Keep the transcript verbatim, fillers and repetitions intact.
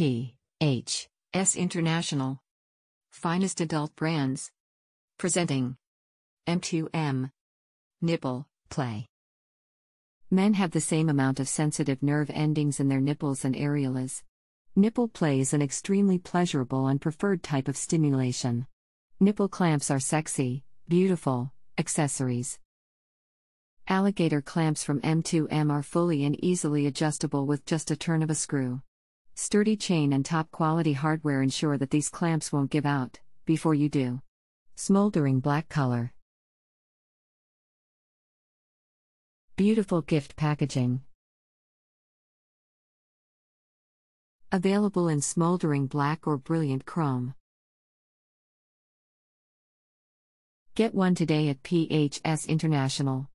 P. H. S. International. Finest adult brands. Presenting M two M. Nipple play. Men have the same amount of sensitive nerve endings in their nipples and areolas. Nipple play is an extremely pleasurable and preferred type of stimulation. Nipple clamps are sexy, beautiful accessories. Alligator clamps from M two M are fully and easily adjustable with just a turn of a screw. Sturdy chain and top-quality hardware ensure that these clamps won't give out before you do. Smoldering black color. Beautiful gift packaging. Available in smoldering black or brilliant chrome. Get one today at P H S International.